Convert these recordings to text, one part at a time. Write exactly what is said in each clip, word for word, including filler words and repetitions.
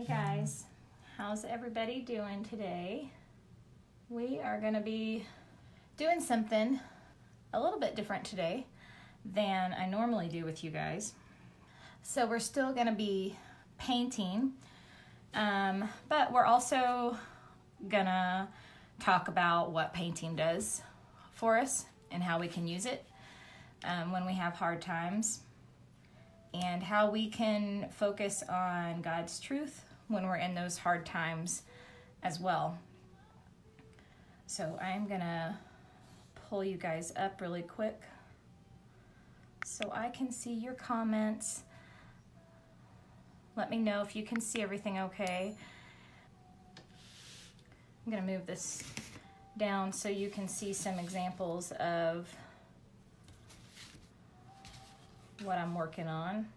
Hey guys, how's everybody doing today? We are gonna be doing something a little bit different today than I normally do with you guys. So we're still gonna be painting, um, but we're also gonna talk about what painting does for us and how we can use it um, when we have hard times, and how we can focus on God's truth when we're in those hard times as well. So I'm gonna pull you guys up really quick so I can see your comments. Let me know if you can see everything okay. I'm gonna move this down so you can see some examples of what I'm working on.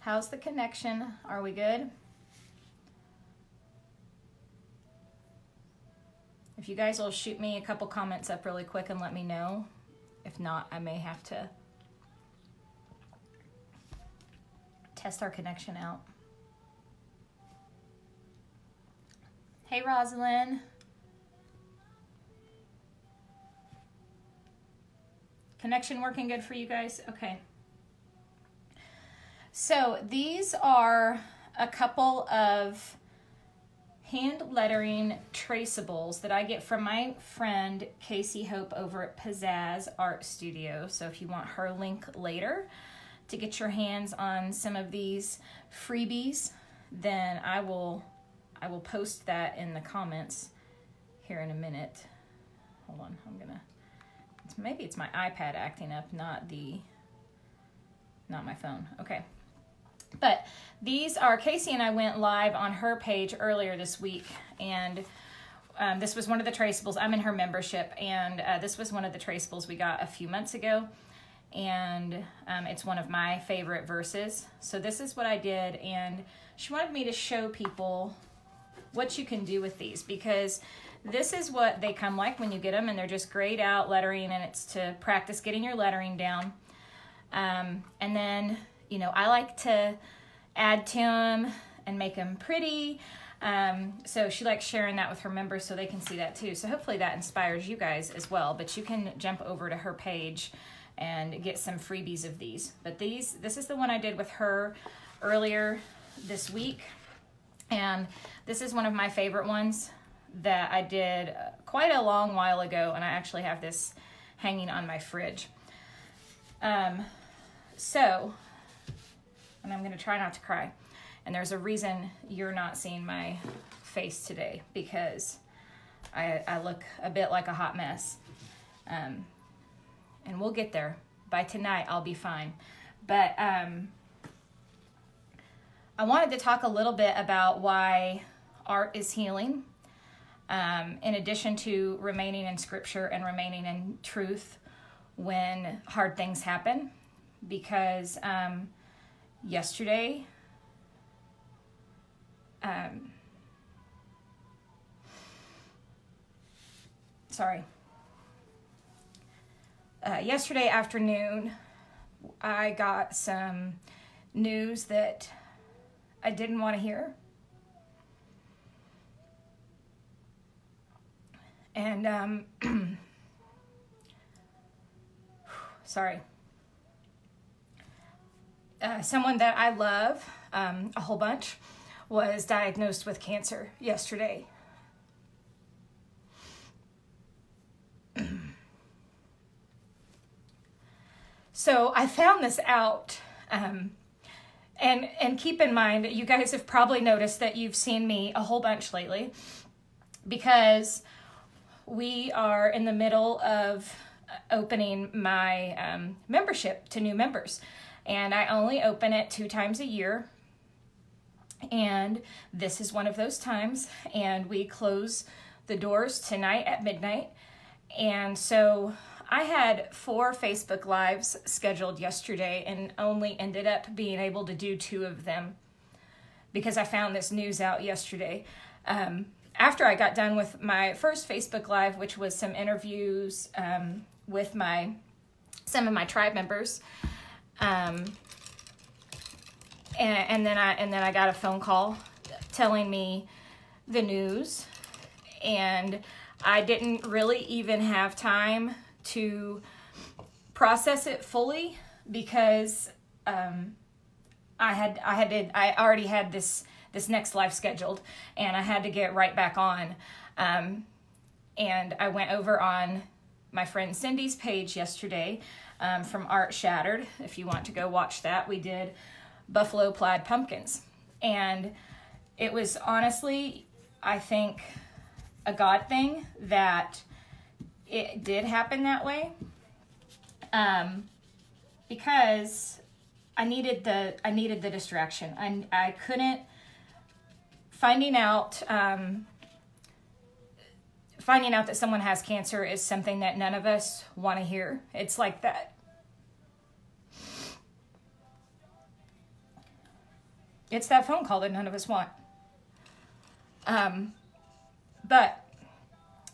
How's the connection? Are we good? If you guys will shoot me a couple comments up really quick and let me know. If not, I may have to test our connection out. Hey, Rosalind. Connection working good for you guys? Okay. So these are a couple of hand lettering traceables that I get from my friend Casey Hope over at Pizzazz Art Studio. So if you want her link later to get your hands on some of these freebies, then I will, I will post that in the comments here in a minute. Hold on, I'm gonna... Maybe it's my iPad acting up, not the, not my phone. Okay. But these are, Casey and I went live on her page earlier this week, and um, this was one of the traceables. I'm in her membership, and uh, this was one of the traceables we got a few months ago, and um, it's one of my favorite verses. So this is what I did, and she wanted me to show people what you can do with these, because this is what they come like when you get them, and they're just grayed out lettering, and it's to practice getting your lettering down. Um, and then, you know, I like to add to them and make them pretty. Um, so she likes sharing that with her members so they can see that too. So hopefully that inspires you guys as well, but you can jump over to her page and get some freebies of these. But these, this is the one I did with her earlier this week. And this is one of my favorite ones that I did quite a long while ago, and I actually have this hanging on my fridge. Um, so, and I'm gonna try not to cry. And there's a reason you're not seeing my face today, because I, I look a bit like a hot mess. Um, and we'll get there. By tonight, I'll be fine. But um, I wanted to talk a little bit about why art is healing. Um, in addition to remaining in scripture and remaining in truth when hard things happen, because um, yesterday um, sorry uh, yesterday afternoon I got some news that I didn't want to hear. And, um, sorry, uh, someone that I love um, a whole bunch was diagnosed with cancer yesterday. So I found this out, um, and, and keep in mind, you guys have probably noticed that you've seen me a whole bunch lately, because we are in the middle of opening my um, membership to new members, and I only open it two times a year, and this is one of those times, and we close the doors tonight at midnight. And so I had four Facebook Lives scheduled yesterday and only ended up being able to do two of them because I found this news out yesterday. Um, After I got done with my first Facebook Live, which was some interviews um, with my some of my tribe members, um, and, and then I and then I got a phone call telling me the news, and I didn't really even have time to process it fully because um, I had I had to, I already had this this next life scheduled, and I had to get right back on. Um, and I went over on my friend Cindy's page yesterday um, from Art Shattered. If you want to go watch that, we did buffalo plaid pumpkins, and it was honestly, I think, a God thing that it did happen that way, um, because I needed the I needed the distraction. I I couldn't finding out. Um, Finding out that someone has cancer is something that none of us want to hear. It's like that. It's that phone call that none of us want. Um, but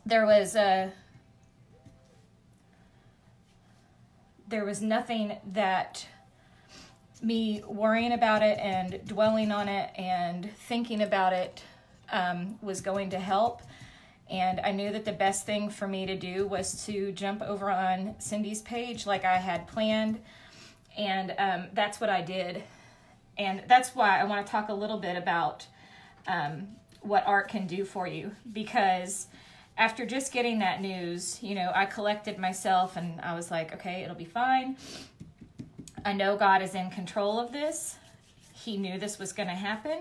there was a, there was nothing that me worrying about it and dwelling on it and thinking about it um, was going to help. And I knew that the best thing for me to do was to jump over on Cindy's page like I had planned. And um, that's what I did. And that's why I want to talk a little bit about um, what art can do for you. Because after just getting that news, you know, I collected myself and I was like, okay, it'll be fine. I know God is in control of this. He knew this was going to happen.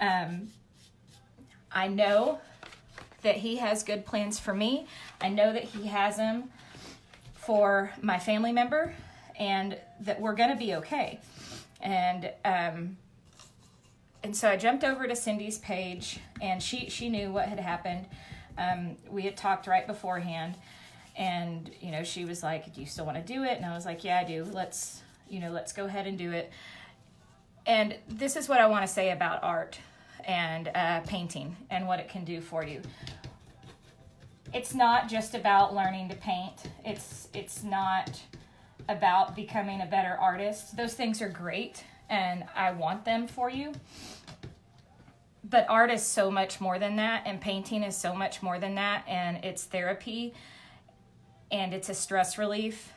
Um, I know that he has good plans for me. I know that he has them for my family member and that we're gonna be okay. And um, and so I jumped over to Cindy's page, and she, she knew what had happened. Um, we had talked right beforehand, and you know, she was like, do you still wanna do it? And I was like, yeah, I do. Let's, you know, let's go ahead and do it. And this is what I wanna say about art and uh, painting and what it can do for you. It's not just about learning to paint. It's, it's not about becoming a better artist. Those things are great and I want them for you. But art is so much more than that, and painting is so much more than that, and it's therapy, and it's a stress relief,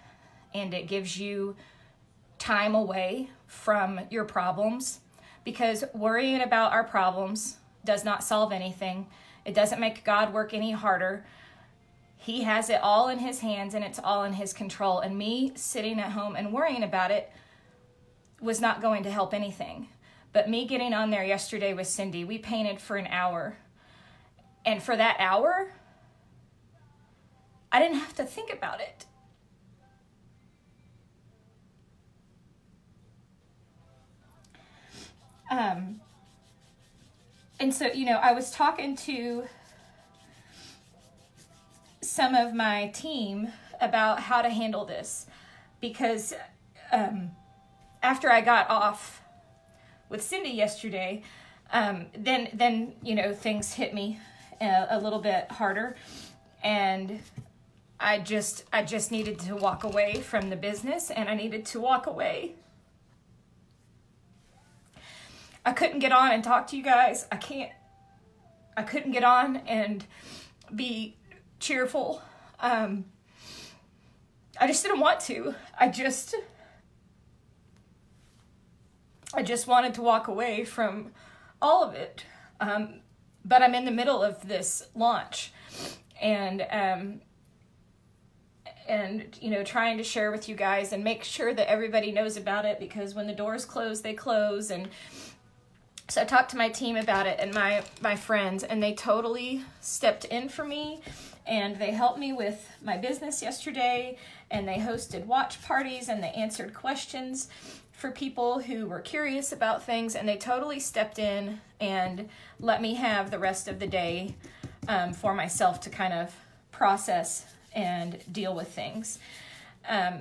and it gives you time away from your problems. Because worrying about our problems does not solve anything. It doesn't make God work any harder. He has it all in his hands, and it's all in his control. And me sitting at home and worrying about it was not going to help anything. But me getting on there yesterday with Cindy, we painted for an hour. And for that hour, I didn't have to think about it. Um, and so, you know, I was talking to some of my team about how to handle this, because um, after I got off with Cindy yesterday, um, then, then, you know, things hit me a, a little bit harder, and I just, I just needed to walk away from the business, and I needed to walk away. I couldn't get on and talk to you guys. I can't, I couldn't get on and be cheerful. Um, I just didn't want to. I just, I just wanted to walk away from all of it. Um, but I'm in the middle of this launch, and, um, and, you know, trying to share with you guys and make sure that everybody knows about it, because when the doors close, they close. And so I talked to my team about it and my, my friends, and they totally stepped in for me, and they helped me with my business yesterday, and they hosted watch parties, and they answered questions for people who were curious about things, and they totally stepped in and let me have the rest of the day um, for myself to kind of process and deal with things. Um,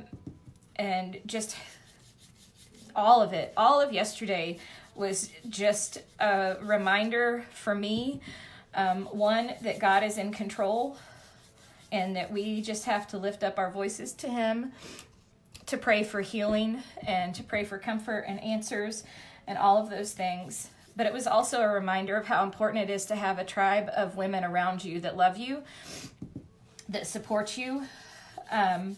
and just all of it, all of yesterday was just a reminder for me, um, one, that God is in control, and that we just have to lift up our voices to him, to pray for healing and to pray for comfort and answers and all of those things. But it was also a reminder of how important it is to have a tribe of women around you that love you, that support you, um,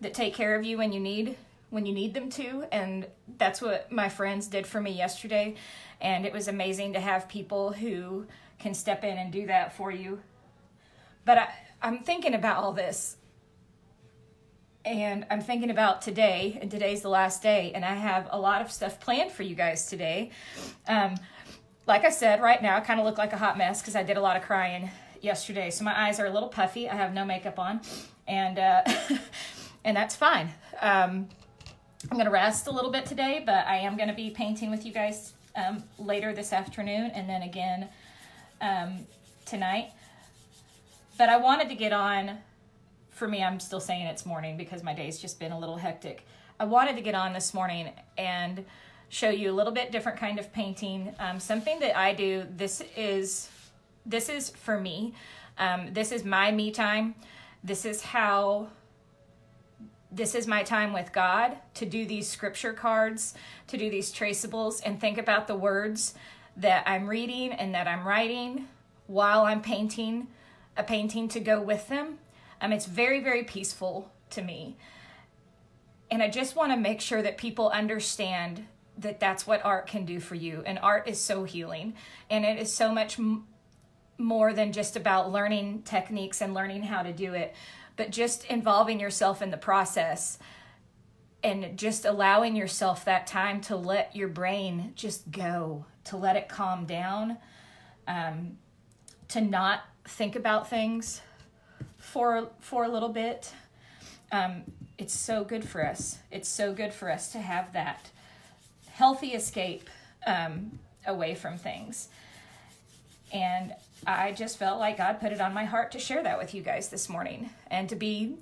that take care of you when you need when you need them to. And that's what my friends did for me yesterday. And it was amazing to have people who can step in and do that for you. But I, I'm thinking about all this. And I'm thinking about today, and today's the last day, and I have a lot of stuff planned for you guys today. Um, like I said, right now I kind of look like a hot mess because I did a lot of crying yesterday. So my eyes are a little puffy. I have no makeup on, and uh, and that's fine. Um, I'm going to rest a little bit today, but I am going to be painting with you guys um, later this afternoon and then again um, tonight. But I wanted to get on... For me, I'm still saying it's morning because my day's just been a little hectic. I wanted to get on this morning and show you a little bit different kind of painting. Um, something that I do, this is, this is for me. Um, this is my me time. This is how, this is my time with God, to do these scripture cards, to do these traceables and think about the words that I'm reading and that I'm writing while I'm painting, a painting to go with them. Um, it's very, very peaceful to me. And I just want to make sure that people understand that that's what art can do for you. And art is so healing. And it is so much m more than just about learning techniques and learning how to do it, but just involving yourself in the process and just allowing yourself that time to let your brain just go, to let it calm down, um, to not think about things for for a little bit. Um, it's so good for us. It's so good for us to have that healthy escape um, away from things. And I just felt like God put it on my heart to share that with you guys this morning and to be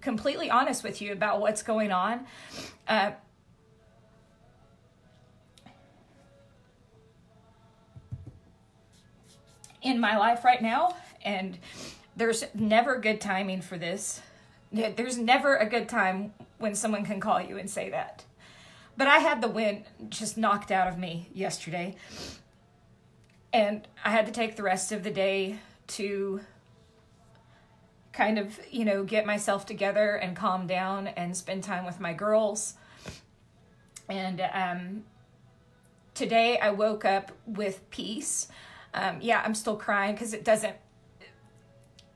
completely honest with you about what's going on. Uh, in my life right now, and there's never good timing for this. There's never a good time when someone can call you and say that. But I had the wind just knocked out of me yesterday. And I had to take the rest of the day to kind of, you know, get myself together and calm down and spend time with my girls. And um, today I woke up with peace. Um, yeah, I'm still crying because it doesn't,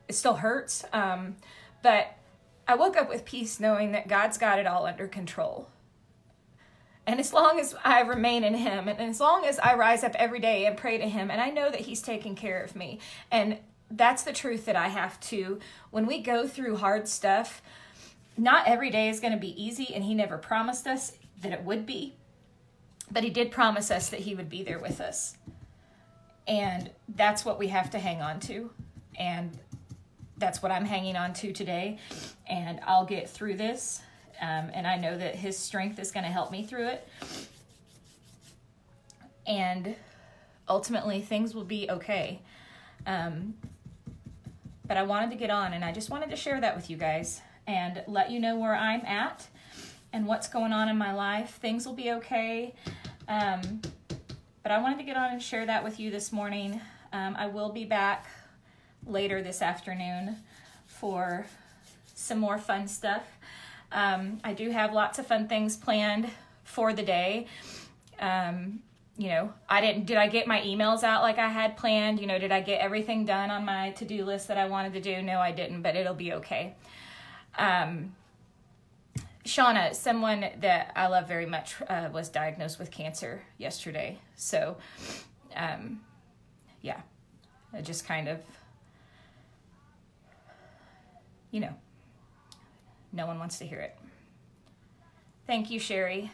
it still hurts, um, but I woke up with peace knowing that God's got it all under control. And as long as I remain in Him, and as long as I rise up every day and pray to Him, and I know that He's taking care of me, and that's the truth that I have to. When we go through hard stuff, not every day is going to be easy, and He never promised us that it would be, but He did promise us that He would be there with us. And that's what we have to hang on to. And that's what I'm hanging on to today, and I'll get through this, um, and I know that His strength is going to help me through it, and ultimately things will be okay. Um, but I wanted to get on, and I just wanted to share that with you guys and let you know where I'm at and what's going on in my life. Things will be okay, um, but I wanted to get on and share that with you this morning. Um, I will be back later this afternoon for some more fun stuff. Um, I do have lots of fun things planned for the day. Um, you know, I didn't, did I get my emails out like I had planned? You know, did I get everything done on my to-do list that I wanted to do? No, I didn't, but it'll be okay. Um, Shauna, someone that I love very much, uh, was diagnosed with cancer yesterday. So, um, yeah, I just kind of, you know, no one wants to hear it. Thank you, Sherry.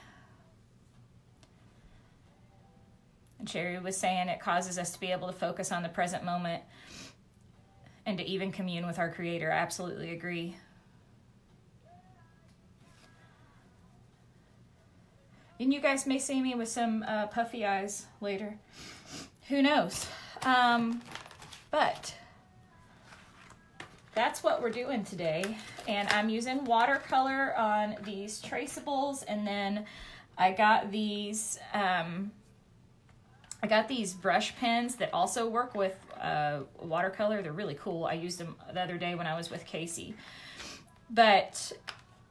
And Sherry was saying it causes us to be able to focus on the present moment and to even commune with our Creator. I absolutely agree. And you guys may see me with some uh, puffy eyes later. Who knows? Um, but... that's what we're doing today. And I'm using watercolor on these traceables, and then I got these um, I got these brush pens that also work with uh, watercolor. They're really cool. I used them the other day when I was with Casey. But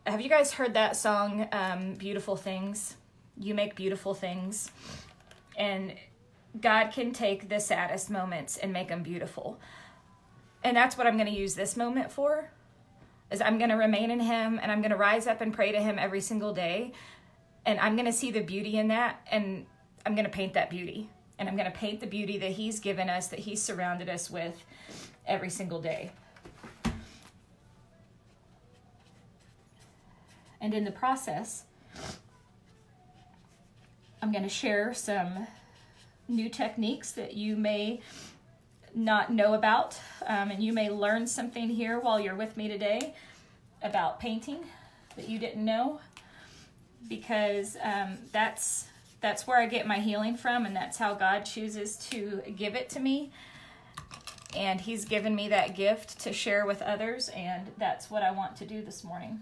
have you guys heard that song, um, Beautiful Things? You make beautiful things. And God can take the saddest moments and make them beautiful. And that's what I'm going to use this moment for, is I'm going to remain in Him, and I'm going to rise up and pray to Him every single day. And I'm going to see the beauty in that, and I'm going to paint that beauty. And I'm going to paint the beauty that He's given us, that He's surrounded us with every single day. And in the process, I'm going to share some new techniques that you may not know about, um, and you may learn something here while you're with me today about painting that you didn't know, because um, that's that's where I get my healing from, and that's how God chooses to give it to me. And He's given me that gift to share with others, and that's what I want to do this morning.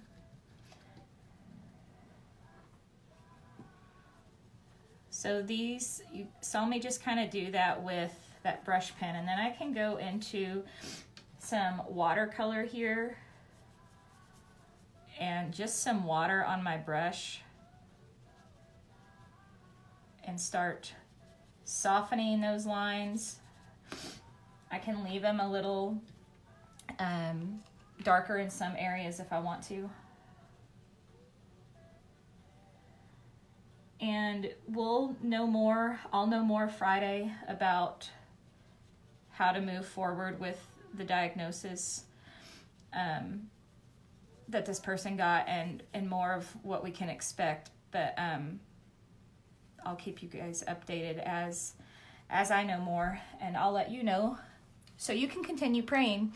So these, you saw me just kind of do that with that brush pen, and then I can go into some watercolor here and just some water on my brush and start softening those lines. I can leave them a little um, darker in some areas if I want to. And we'll know more, I'll know more Friday about how to move forward with the diagnosis um, that this person got, and, and more of what we can expect. But um, I'll keep you guys updated as, as I know more, and I'll let you know. So you can continue praying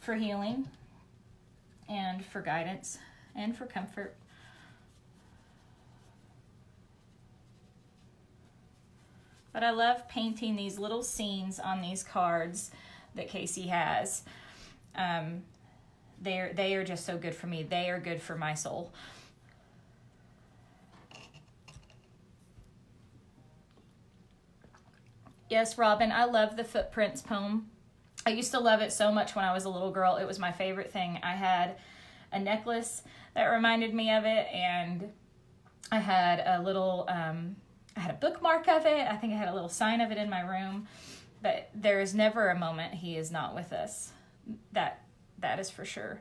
for healing and for guidance and for comfort. But I love painting these little scenes on these cards that Casey has. Um, they're, they are just so good for me. They are good for my soul. Yes, Robin, I love the Footprints poem. I used to love it so much when I was a little girl. It was my favorite thing. I had a necklace that reminded me of it, and I had a little... Um, I had a bookmark of it. I think I had a little sign of it in my room. But there is never a moment He is not with us. That, that is for sure.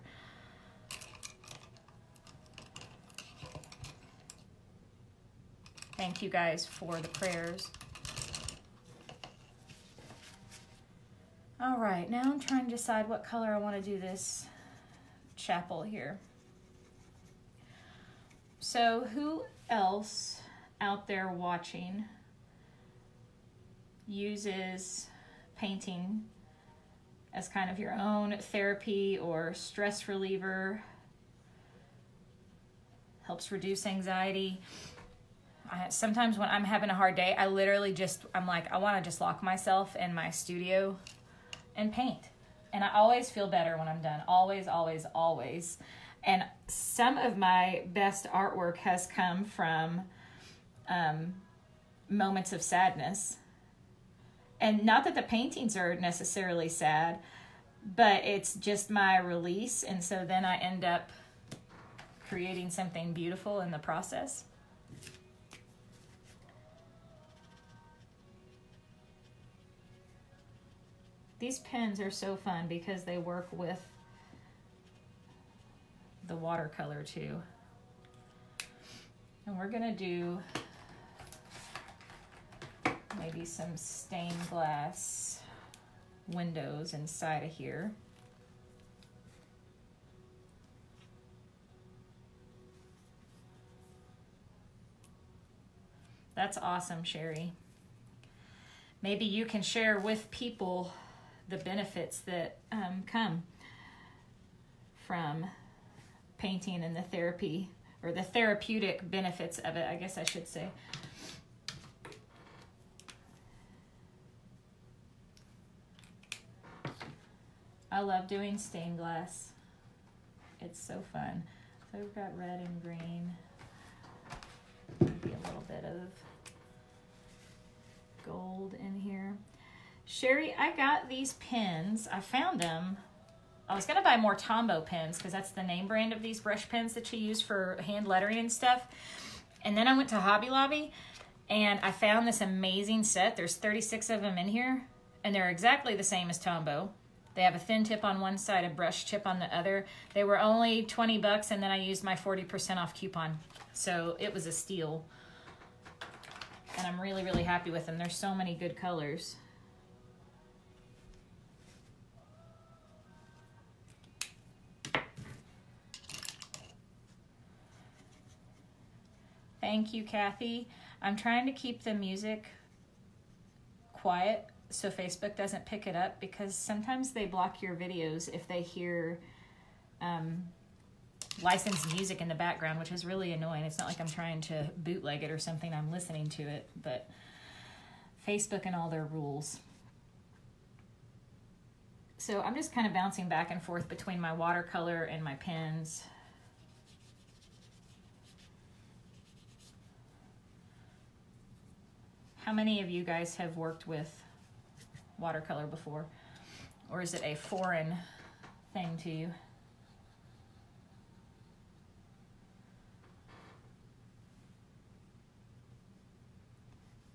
Thank you guys for the prayers. All right, now I'm trying to decide what color I want to do this chapel here. So who else out there watching uses painting as kind of your own therapy or stress reliever, helps reduce anxiety? I, sometimes when I'm having a hard day, I literally just, I'm like, I want to just lock myself in my studio and paint. And I always feel better when I'm done. Always, always, always. And some of my best artwork has come from Um, moments of sadness. And not that the paintings are necessarily sad, but it's just my release. And so then I end up creating something beautiful in the process. These pens are so fun because they work with the watercolor too. And we're gonna do maybe some stained glass windows inside of here. That's awesome, Sherry. Maybe you can share with people the benefits that um, come from painting and the therapy, or the therapeutic benefits of it, I guess I should say. I love doing stained glass. It's so fun. So we've got red and green. Maybe a little bit of gold in here. Sherry, I got these pins. I found them. I was gonna buy more Tombow pins because that's the name brand of these brush pens that you use for hand lettering and stuff. And then I went to Hobby Lobby and I found this amazing set. There's thirty-six of them in here and they're exactly the same as Tombow. They have a thin tip on one side, a brush tip on the other. They were only twenty bucks and then I used my forty percent off coupon. So it was a steal. And I'm really, really happy with them. There's so many good colors. Thank you, Kathy. I'm trying to keep the music quiet so Facebook doesn't pick it up because sometimes they block your videos if they hear um, licensed music in the background, which is really annoying. It's not like I'm trying to bootleg it or something. I'm listening to it, but Facebook and all their rules. So I'm just kind of bouncing back and forth between my watercolor and my pens. How many of you guys have worked with watercolor before? Or is it a foreign thing to you?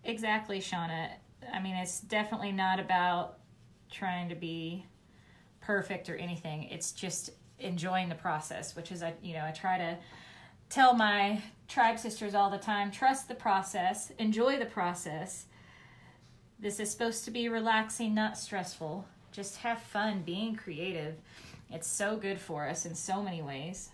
Exactly, Shauna. I mean, it's definitely not about trying to be perfect or anything. It's just enjoying the process, which is, you know, I try to tell my tribe sisters all the time, trust the process, enjoy the process. This is supposed to be relaxing, not stressful. Just have fun being creative. It's so good for us in so many ways.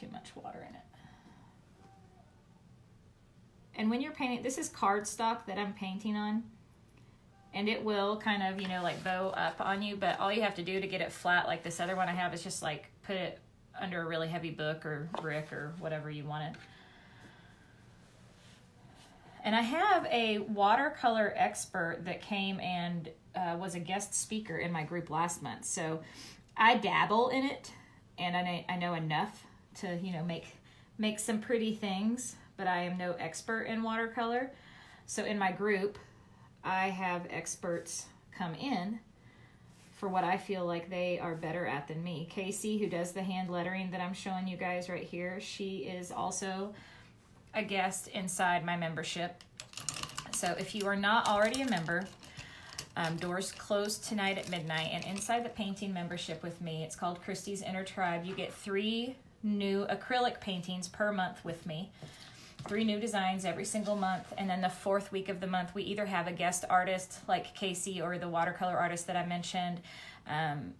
Too much water in it. And when you're painting, this is cardstock that I'm painting on, and it will kind of, you know, like bow up on you, but all you have to do to get it flat like this other one I have is just like put it under a really heavy book or brick or whatever you want it. And I have a watercolor expert that came and uh, was a guest speaker in my group last month, so I dabble in it and I, I know enough to, you know, make make some pretty things, but I am no expert in watercolor. So in my group, I have experts come in for what I feel like they are better at than me. Casey, who does the hand lettering that I'm showing you guys right here, she is also a guest inside my membership. So if you are not already a member, Um, doors close tonight at midnight, and inside the painting membership with me, it's called Christie's Inner Tribe, you get three new acrylic paintings per month with me, three new designs every single month, and then the fourth week of the month, we either have a guest artist like Casey or the watercolor artist that I mentioned, um,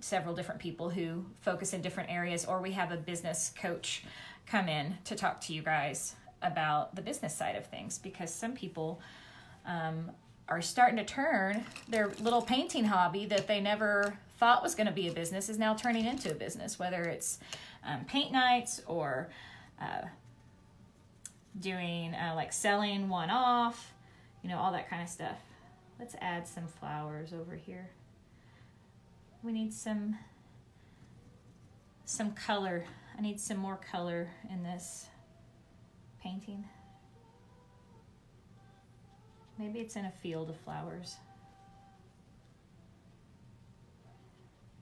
several different people who focus in different areas, or we have a business coach come in to talk to you guys about the business side of things, because some people um, are starting to turn their little painting hobby that they never thought was gonna be a business is now turning into a business, whether it's um, paint nights or uh, doing uh, like selling one off, you know, all that kind of stuff. Let's add some flowers over here. We need some, some color. I need some more color in this painting. Maybe it's in a field of flowers.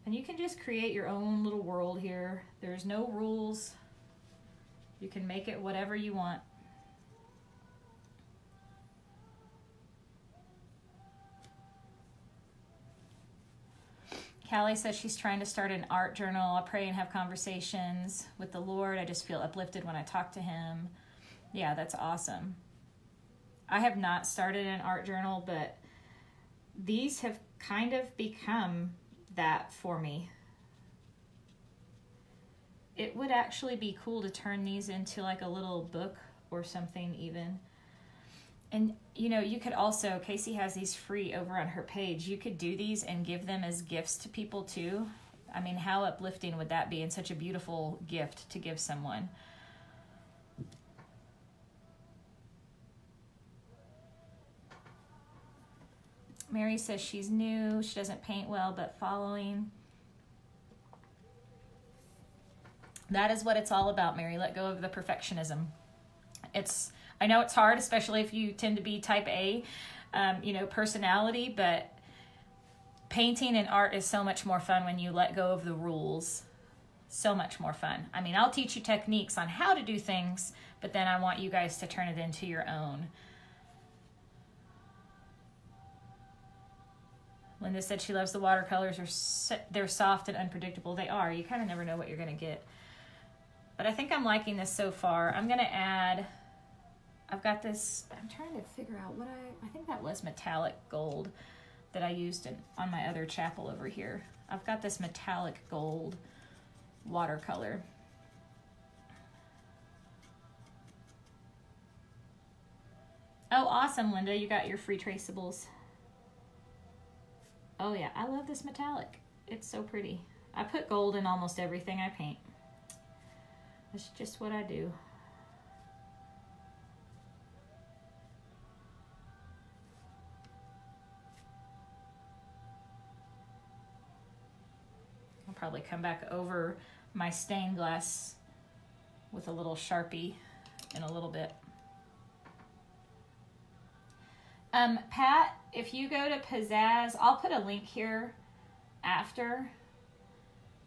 And you can just create your own little world here. There's no rules. You can make it whatever you want. Callie says she's trying to start an art journal. I pray and have conversations with the Lord. I just feel uplifted when I talk to him. Yeah, that's awesome. I have not started an art journal, but these have kind of become that for me. It would actually be cool to turn these into like a little book or something even. And you know, you could also, Casey has these free over on her page. You could do these and give them as gifts to people too. I mean, how uplifting would that be, and such a beautiful gift to give someone. Mary says she's new, she doesn't paint well, but following. That is what it's all about, Mary. Let go of the perfectionism. It's, I know it's hard, especially if you tend to be type A, um, you know, personality, but painting and art is so much more fun when you let go of the rules. So much more fun. I mean, I'll teach you techniques on how to do things, but then I want you guys to turn it into your own. Linda said she loves the watercolors. They're, so, they're soft and unpredictable. They are. You kind of never know what you're going to get. But I think I'm liking this so far. I'm going to add... I've got this, I'm trying to figure out what I, I think that was metallic gold that I used in, on my other chapel over here. I've got this metallic gold watercolor. Oh, awesome, Linda, you got your free traceables. Oh yeah, I love this metallic. It's so pretty. I put gold in almost everything I paint. That's just what I do. Probably come back over my stained glass with a little Sharpie in a little bit. Um, Pat, if you go to Pizzazz, I'll put a link here after.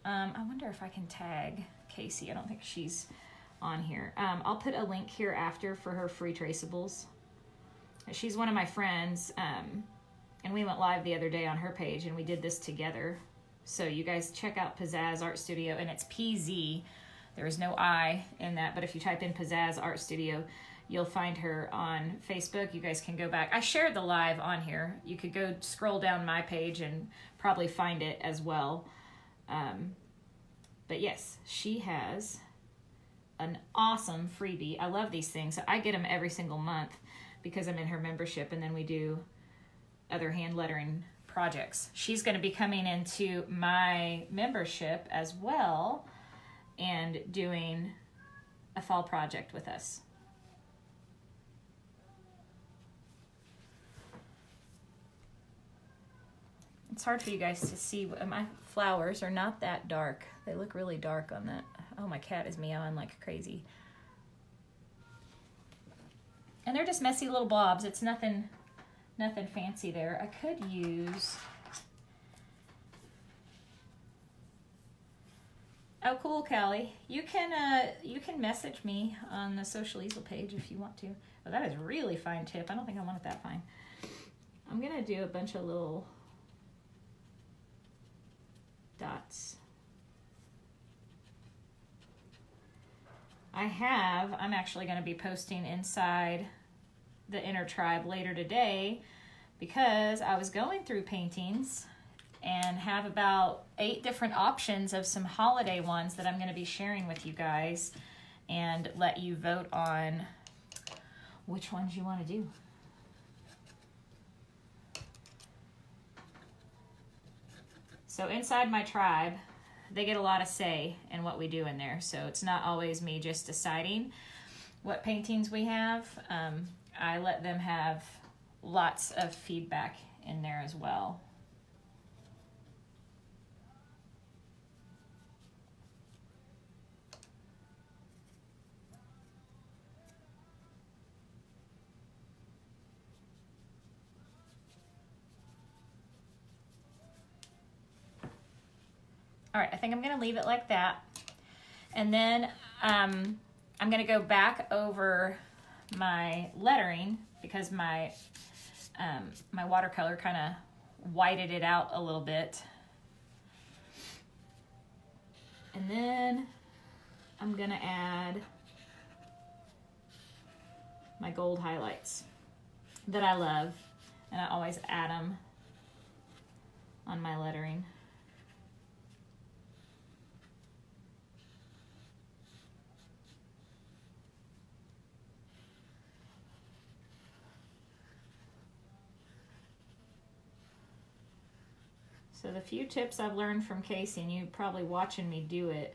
Um, I wonder if I can tag Casey. I don't think she's on here. Um, I'll put a link here after for her free traceables. She's one of my friends, um, and we went live the other day on her page, and we did this together. So you guys check out Pizzazz Art Studio, and it's P Z. There is no I in that, but if you type in Pizzazz Art Studio, you'll find her on Facebook. You guys can go back. I shared the live on here. You could go scroll down my page and probably find it as well. Um, but yes, she has an awesome freebie. I love these things. I get them every single month because I'm in her membership, and then we do other hand lettering projects. She's going to be coming into my membership as well and doing a fall project with us. It's hard for you guys to see. My flowers are not that dark. They look really dark on that. Oh, my cat is meowing like crazy. And they're just messy little blobs. It's nothing... Nothing fancy there. I could use... Oh, cool, Callie. You can uh, you can message me on the Social Easel page if you want to. Oh, that is really fine tip. I don't think I want it that fine. I'm going to do a bunch of little dots. I have... I'm actually going to be posting inside... the Inner Tribe later today, because I was going through paintings and have about eight different options of some holiday ones that I'm going to be sharing with you guys and let you vote on which ones you want to do. So inside my tribe, they get a lot of say in what we do in there. So it's not always me just deciding what paintings we have. Um, I let them have lots of feedback in there as well. All right, I think I'm going to leave it like that. And then um, I'm going to go back over my lettering, because my um, my watercolor kind of whited it out a little bit. And then I'm gonna add my gold highlights that I love, and I always add them on my lettering. So the few tips I've learned from Casey, and you probably watching me do it,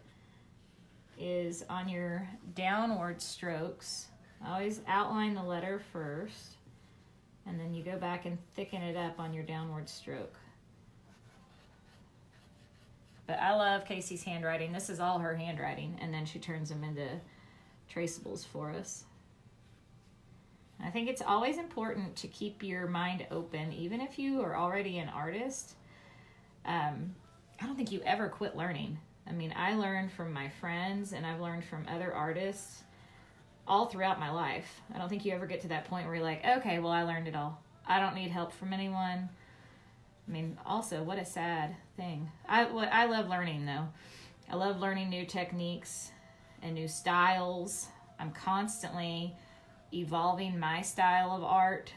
is on your downward strokes, always outline the letter first, and then you go back and thicken it up on your downward stroke. But I love Casey's handwriting. This is all her handwriting, and then she turns them into traceables for us. I think it's always important to keep your mind open, even if you are already an artist. Um, I don't think you ever quit learning. I mean, I learned from my friends, and I've learned from other artists all throughout my life. I don't think you ever get to that point where you're like, okay, well, I learned it all. I don't need help from anyone. I mean, also, what a sad thing. I, what, I love learning, though. I love learning new techniques and new styles. I'm constantly evolving my style of art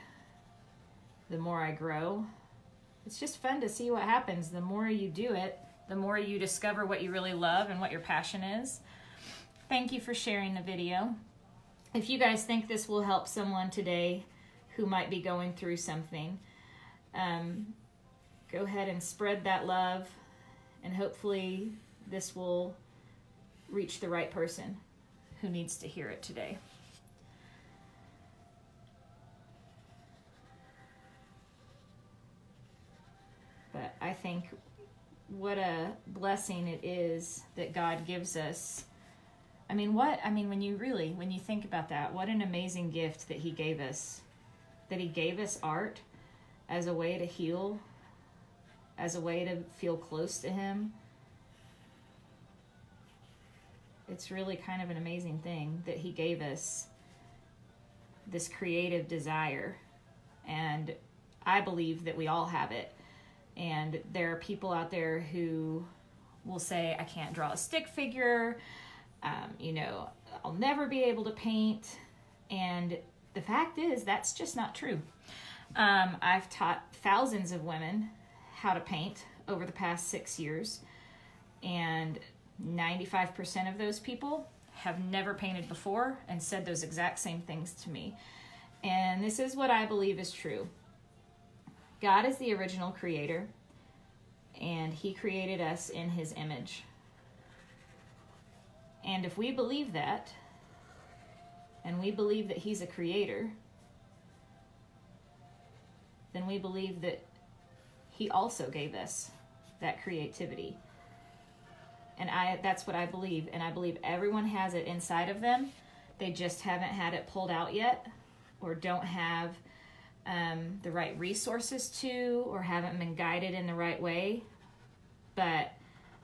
the more I grow. It's just fun to see what happens. The more you do it, the more you discover what you really love and what your passion is. Thank you for sharing the video. If you guys think this will help someone today who might be going through something, um, go ahead and spread that love, and hopefully this will reach the right person who needs to hear it today. But I think what a blessing it is that God gives us. I mean, what, I mean, when you really, when you think about that, what an amazing gift that he gave us, that he gave us art as a way to heal, as a way to feel close to him. It's really kind of an amazing thing that he gave us this creative desire. And I believe that we all have it. And there are people out there who will say, I can't draw a stick figure, um, you know, I'll never be able to paint. And the fact is, that's just not true. Um, I've taught thousands of women how to paint over the past six years, and ninety-five percent of those people have never painted before and said those exact same things to me. And this is what I believe is true. God is the original creator, and he created us in his image. And if we believe that, and we believe that he's a creator, then we believe that he also gave us that creativity. And I that's what I believe, and I believe everyone has it inside of them. They just haven't had it pulled out yet, or don't have Um, the right resources to, or haven't been guided in the right way. But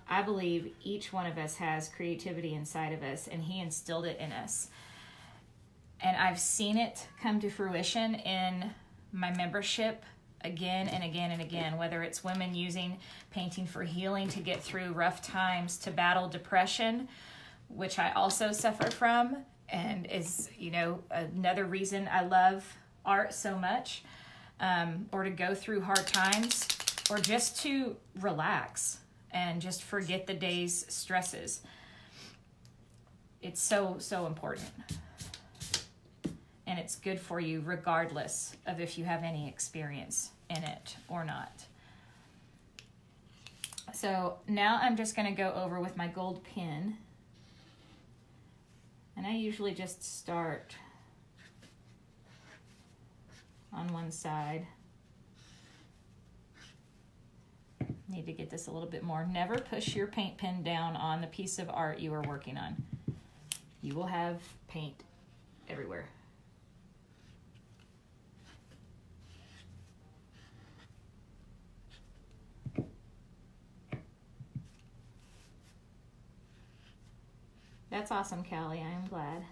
I believe each one of us has creativity inside of us, and he instilled it in us. And I've seen it come to fruition in my membership again and again and again, whether it's women using painting for healing to get through rough times, to battle depression, which I also suffer from, and is, you know, another reason I love art so much, um, or to go through hard times, or just to relax and just forget the day's stresses. It's so, so important. And it's good for you regardless of if you have any experience in it or not. So now I'm just gonna go over with my gold pen. And I usually just start on one side. Need to get this a little bit more. Never push your paint pen down on the piece of art you are working on. You will have paint everywhere. That's awesome, Callie. I am glad.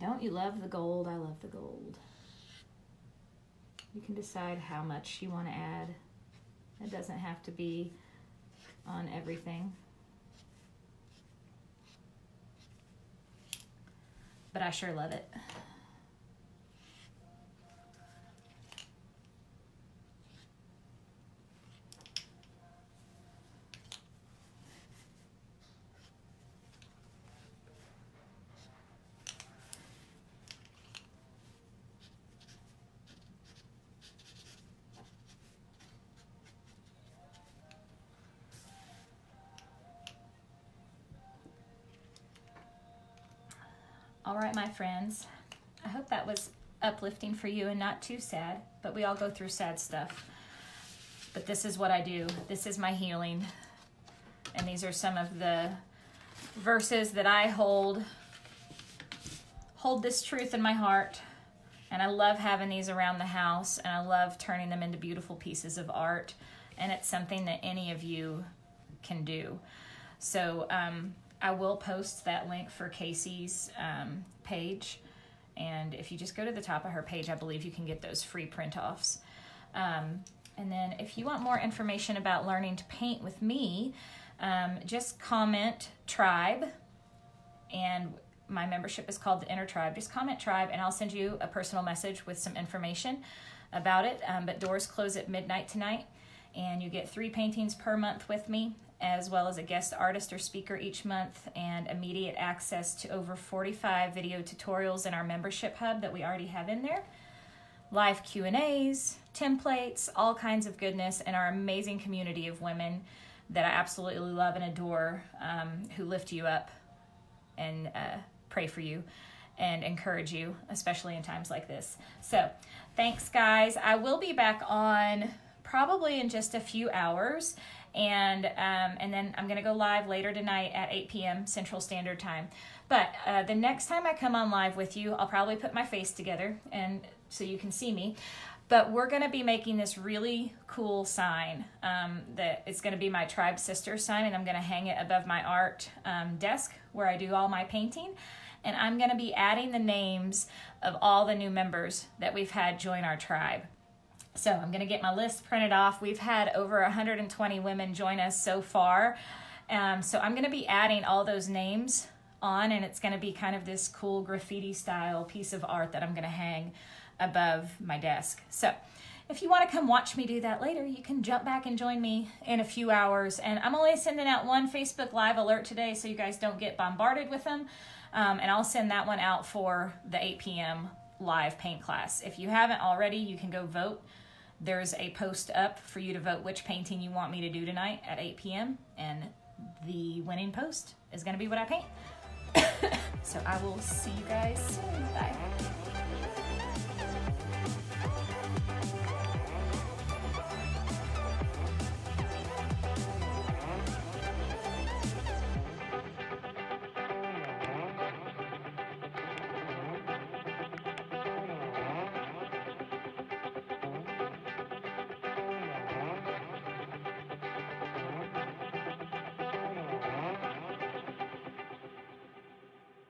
Don't you love the gold? I love the gold. You can decide how much you want to add. It doesn't have to be on everything. But I sure love it. All right, my friends, I hope that was uplifting for you and not too sad, but we all go through sad stuff. But this is what I do. This is my healing. And these are some of the verses that I hold. Hold this truth in my heart. And I love having these around the house, and I love turning them into beautiful pieces of art. And it's something that any of you can do. So um, I will post that link for Casey's um, page. And if you just go to the top of her page, I believe you can get those free print-offs. Um, and then if you want more information about learning to paint with me, um, just comment tribe, and my membership is called the Inner Tribe. Just comment tribe, and I'll send you a personal message with some information about it. Um, but doors close at midnight tonight, and you get three paintings per month with me, as well as a guest artist or speaker each month, and immediate access to over forty-five video tutorials in our membership hub that we already have in there, live Q and A's, templates, all kinds of goodness, and our amazing community of women that I absolutely love and adore, um, who lift you up and uh, pray for you and encourage you, especially in times like this. So thanks, guys. I will be back on probably in just a few hours. And um, and then I'm gonna go live later tonight at eight P M Central Standard Time. But uh, the next time I come on live with you, I'll probably put my face together and so you can see me. But we're gonna be making this really cool sign um, that it's gonna be my Tribe Sister sign, and I'm gonna hang it above my art um, desk where I do all my painting. And I'm gonna be adding the names of all the new members that we've had join our tribe. So I'm gonna get my list printed off. We've had over one hundred twenty women join us so far. Um, so I'm gonna be adding all those names on, and it's gonna be kind of this cool graffiti style piece of art that I'm gonna hang above my desk. So if you wanna come watch me do that later, you can jump back and join me in a few hours. And I'm only sending out one Facebook Live alert today so you guys don't get bombarded with them. Um, and I'll send that one out for the eight P M live paint class. If you haven't already, you can go vote. There's a post up for you to vote which painting you want me to do tonight at eight P M And the winning post is going to be what I paint. So I will see you guys soon. Bye.